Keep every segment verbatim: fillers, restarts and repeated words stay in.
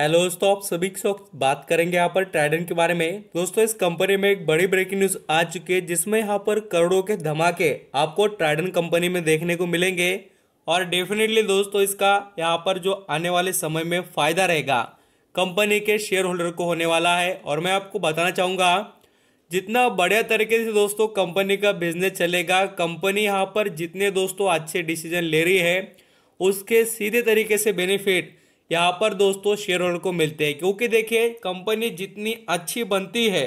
Hello दोस्तों, आप सभी से बात करेंगे यहाँ पर ट्राइडेंट के बारे में। दोस्तों, इस कंपनी में एक बड़ी ब्रेकिंग न्यूज आ चुकी है जिसमें यहाँ पर करोड़ों के धमाके आपको ट्राइडेंट कंपनी में देखने को मिलेंगे और डेफिनेटली दोस्तों इसका यहाँ पर जो आने वाले समय में फायदा रहेगा कंपनी के शेयर होल्डर को होने वाला है। और मैं आपको बताना चाहूँगा जितना बढ़िया तरीके से दोस्तों कंपनी का बिजनेस चलेगा, कंपनी यहाँ पर जितने दोस्तों अच्छे डिसीजन ले रही है उसके सीधे तरीके से बेनिफिट यहाँ पर दोस्तों शेयर होल्डर को मिलते हैं। क्योंकि देखिए कंपनी जितनी अच्छी बनती है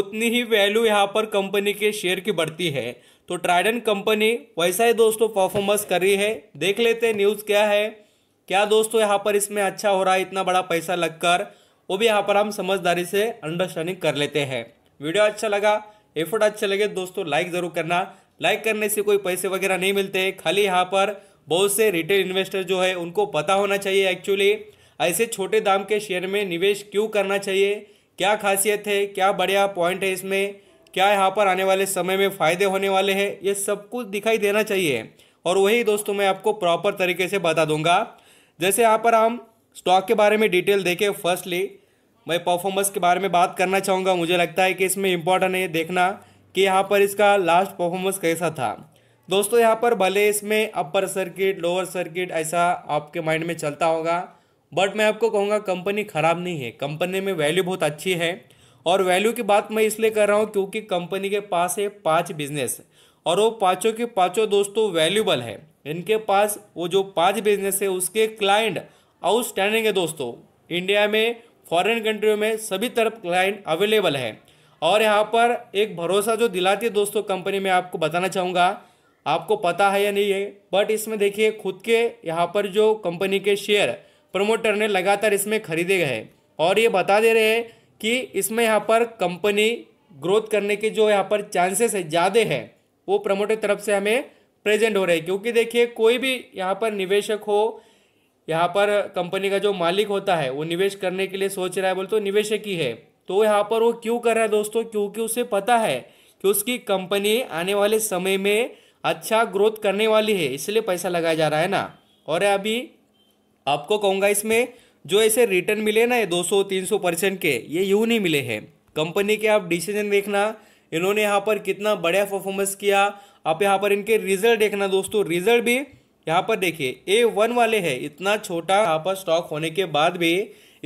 उतनी ही वैल्यू यहाँ पर कंपनी के शेयर की बढ़ती है। तो ट्राइडेंट कंपनी वैसा ही दोस्तों परफॉर्मेंस कर रही है। देख लेते हैं न्यूज़ क्या है, क्या दोस्तों यहाँ पर इसमें अच्छा हो रहा है इतना बड़ा पैसा लगकर, वो भी यहाँ पर हम समझदारी से अंडरस्टैंडिंग कर लेते हैं। वीडियो अच्छा लगा, एफर्ट अच्छे लगे दोस्तों लाइक ज़रूर करना। लाइक करने से कोई पैसे वगैरह नहीं मिलते, खाली यहाँ पर बहुत से रिटेल इन्वेस्टर जो है उनको पता होना चाहिए एक्चुअली ऐसे छोटे दाम के शेयर में निवेश क्यों करना चाहिए, क्या खासियत है, क्या बढ़िया पॉइंट है इसमें, क्या यहाँ पर आने वाले समय में फ़ायदे होने वाले हैं, ये सब कुछ दिखाई देना चाहिए। और वही दोस्तों मैं आपको प्रॉपर तरीके से बता दूंगा। जैसे यहाँ पर हम स्टॉक के बारे में डिटेल देखें, फर्स्टली मैं परफॉर्मेंस के बारे में बात करना चाहूँगा। मुझे लगता है कि इसमें इम्पॉर्टेंट है देखना कि यहाँ पर इसका लास्ट परफॉर्मेंस कैसा था। दोस्तों यहाँ पर भले इसमें अपर सर्किट लोअर सर्किट ऐसा आपके माइंड में चलता होगा, बट मैं आपको कहूँगा कंपनी ख़राब नहीं है, कंपनी में वैल्यू बहुत अच्छी है। और वैल्यू की बात मैं इसलिए कर रहा हूँ क्योंकि कंपनी के पास है पांच बिजनेस और वो पांचों के पांचों दोस्तों वैल्यूबल है। इनके पास वो जो पांच बिजनेस है उसके क्लाइंट आउटस्टैंडिंग है दोस्तों, इंडिया में फॉरेन कंट्रियों में सभी तरफ क्लाइंट अवेलेबल है। और यहाँ पर एक भरोसा जो दिलाती है दोस्तों कंपनी में, आपको बताना चाहूँगा आपको पता है या नहीं है, बट इसमें देखिए खुद के यहाँ पर जो कंपनी के शेयर प्रमोटर ने लगातार इसमें खरीदे गए और ये बता दे रहे हैं कि इसमें यहाँ पर कंपनी ग्रोथ करने के जो यहाँ पर चांसेस है ज़्यादा है, वो प्रमोटर तरफ से हमें प्रेजेंट हो रहे हैं। क्योंकि देखिए कोई भी यहाँ पर निवेशक हो, यहाँ पर कंपनी का जो मालिक होता है वो निवेश करने के लिए सोच रहा है, बोल तो निवेशक ही है, तो यहाँ पर वो क्यों कर रहा है दोस्तों, क्योंकि उसे पता है कि उसकी कंपनी आने वाले समय में अच्छा ग्रोथ करने वाली है, इसलिए पैसा लगाया जा रहा है ना। और अभी आपको कहूँगा इसमें जो ऐसे रिटर्न मिले ना ये दो सौ तीन सौ परसेंट के, ये यूँ नहीं मिले हैं। कंपनी के आप डिसीजन देखना, इन्होंने यहाँ पर कितना बढ़िया परफॉर्मेंस किया। आप यहाँ पर इनके रिजल्ट देखना दोस्तों, रिजल्ट भी यहाँ पर देखिए ए वन वाले हैं। इतना छोटा यहाँ पर स्टॉक होने के बाद भी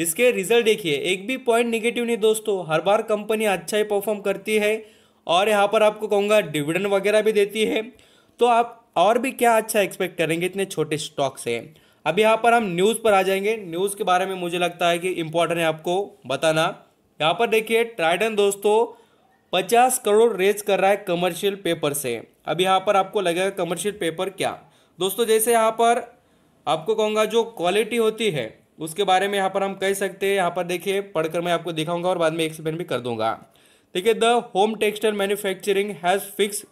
इसके रिजल्ट देखिए, एक भी पॉइंट निगेटिव नहीं दोस्तों, हर बार कंपनी अच्छा ही परफॉर्म करती है। और यहाँ पर आपको कहूँगा डिविडेंड वगैरह भी देती है, तो आप और भी क्या अच्छा एक्सपेक्ट करेंगे इतने छोटे स्टॉक से। अब यहाँ पर हम न्यूज़ पर आ जाएंगे, न्यूज़ के बारे में मुझे लगता है कि इम्पोर्टेंट है आपको बताना। यहाँ पर देखिए ट्राइडेंट दोस्तों पचास करोड़ रेज कर रहा है कमर्शियल पेपर से। अब यहाँ पर आपको लगेगा कमर्शियल पेपर क्या दोस्तों, जैसे यहाँ पर आपको कहूँगा जो क्वालिटी होती है उसके बारे में यहाँ पर हम कह सकते हैं। यहाँ पर देखिए पढ़कर मैं आपको दिखाऊँगा और बाद में एक्सप्लेन भी कर दूँगा। देखिए the home textile manufacturing has fix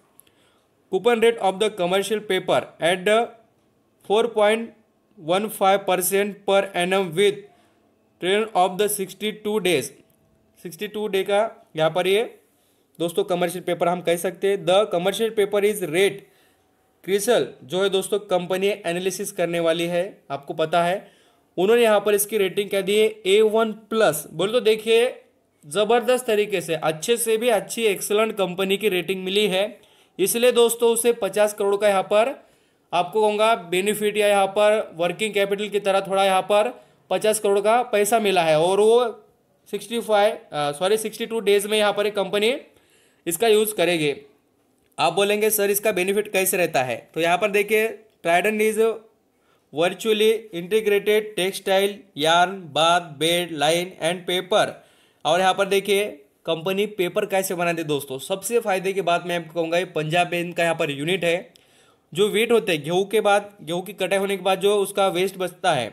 coupon rate of the commercial paper at four point one five percent per annum with trend of the sixty two days sixty two day का यहाँ पर ये दोस्तों commercial paper हम कह सकते हैं। The commercial paper is rate CRISIL जो है दोस्तों कंपनी एनालिसिस करने वाली है, आपको पता है। उन्होंने यहाँ पर इसकी रेटिंग कह दी है ए वन प्लस। बोल तो देखिए ज़बरदस्त तरीके से अच्छे से भी अच्छी एक्सेलेंट कंपनी की रेटिंग मिली है, इसलिए दोस्तों उसे पचास करोड़ का यहाँ पर आपको कहूँगा बेनिफिट या यहाँ पर वर्किंग कैपिटल की तरह थोड़ा यहाँ पर पचास करोड़ का पैसा मिला है। और वो sixty five sorry sixty two days में यहाँ पर एक कंपनी इसका यूज़ करेगी। आप बोलेंगे सर इसका बेनिफिट कैसे रहता है, तो यहाँ पर देखिए Trident is virtually integrated textile yarn bath bed line and paper. और यहाँ पर देखिए कंपनी पेपर कैसे बनाती है दोस्तों, सबसे फ़ायदे की बात मैं आपको कहूँगा ये पंजाब में इनका यहाँ पर यूनिट है। जो वेट होते हैं गेहूँ के बाद, गेहूँ की कटाई होने के बाद जो उसका वेस्ट बचता है,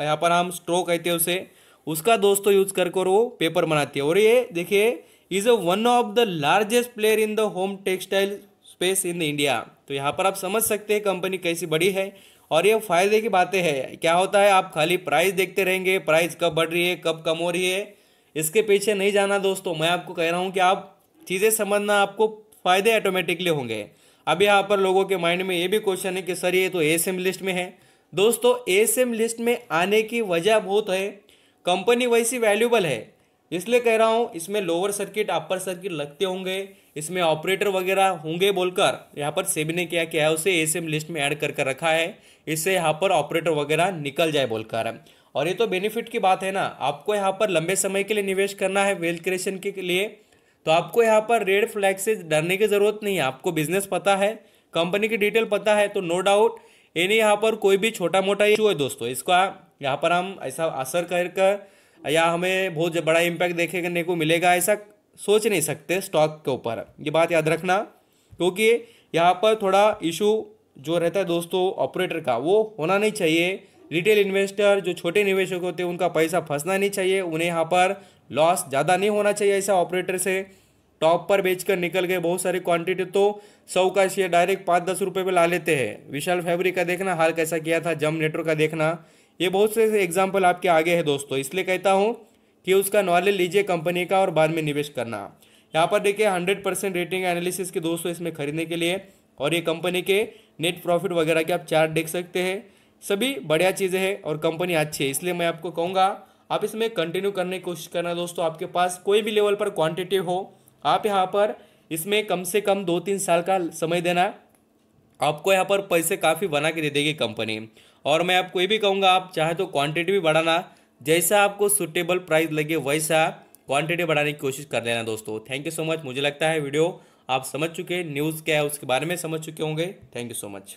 यहाँ पर हम स्ट्रो कहते हैं उसे, उसका दोस्तों यूज़ करके वो पेपर बनाती है। और ये देखिए is a one of the largest player in the home textile space in India. तो यहाँ पर आप समझ सकते हैं कंपनी कैसी बड़ी है। और ये फ़ायदे की बातें हैं, क्या होता है आप खाली प्राइस देखते रहेंगे, प्राइस कब बढ़ रही है कब कम हो रही है, इसके पीछे नहीं जाना दोस्तों। मैं आपको कह रहा हूँ कि आप चीज़ें समझना, आपको फ़ायदे ऑटोमेटिकली होंगे। अब यहाँ पर लोगों के माइंड में ये भी क्वेश्चन है कि सर ये तो ए सी एम लिस्ट में है। दोस्तों ए सी एम लिस्ट में आने की वजह बहुत है, कंपनी वैसी वैल्यूबल है, इसलिए कह रहा हूँ इसमें लोअर सर्किट अपर सर्किट लगते होंगे, इसमें ऑपरेटर वगैरह होंगे बोलकर यहाँ पर सेबी ने क्या किया है उसे एसीएम लिस्ट में ऐड कर कर रखा है, इससे यहाँ पर ऑपरेटर वगैरह निकल जाए बोलकर। और ये तो बेनिफिट की बात है ना, आपको यहाँ पर लंबे समय के लिए निवेश करना है वेल्थ क्रिएशन के लिए, तो आपको यहाँ पर रेड फ्लैग से डरने की ज़रूरत नहीं है। आपको बिजनेस पता है, कंपनी की डिटेल पता है, तो नो डाउट यानी यहाँ पर कोई भी छोटा मोटा इशू है दोस्तों, इसका यहाँ पर हम ऐसा असर कर कर या हमें बहुत बड़ा इम्पैक्ट देखने को मिलेगा ऐसा सोच नहीं सकते स्टॉक के ऊपर। ये बात याद रखना, क्योंकि यहाँ पर थोड़ा इशू जो रहता है दोस्तों ऑपरेटर का वो होना नहीं चाहिए। रिटेल इन्वेस्टर जो छोटे निवेशक होते हैं उनका पैसा फंसना नहीं चाहिए, उन्हें यहाँ पर लॉस ज़्यादा नहीं होना चाहिए। ऐसा ऑपरेटर से टॉप पर बेचकर निकल गए बहुत सारी क्वांटिटी, तो सौ का शेयर डायरेक्ट पाँच दस रुपये पर ला लेते हैं। विशाल फैब्रिक का देखना हाल कैसा किया था, जम नेटवर्क का देखना, ये बहुत से एग्जाम्पल आपके आगे है दोस्तों। इसलिए कहता हूँ कि उसका नॉलेज लीजिए कंपनी का और बाद में निवेश करना। यहाँ पर देखिए हंड्रेड परसेंट रेटिंग एनालिसिस के दोस्तों इसमें खरीदने के लिए, और ये कंपनी के नेट प्रॉफिट वगैरह के आप चार्ट देख सकते हैं। सभी बढ़िया चीज़ें हैं और कंपनी अच्छी है, इसलिए मैं आपको कहूँगा आप इसमें कंटिन्यू करने की कोशिश करना दोस्तों। आपके पास कोई भी लेवल पर क्वान्टिटी हो, आप यहाँ पर इसमें कम से कम दो तीन साल का समय देना, आपको यहाँ पर पैसे काफ़ी बना के दे देगी कंपनी। और मैं आपको ये भी कहूँगा आप चाहे तो क्वांटिटी भी बढ़ाना, जैसा आपको सूटेबल प्राइस लगे वैसा क्वांटिटी बढ़ाने की कोशिश कर लेना दोस्तों। थैंक यू सो मच, मुझे लगता है वीडियो आप समझ चुके हैं, न्यूज़ क्या है उसके बारे में समझ चुके होंगे। Thank you so much.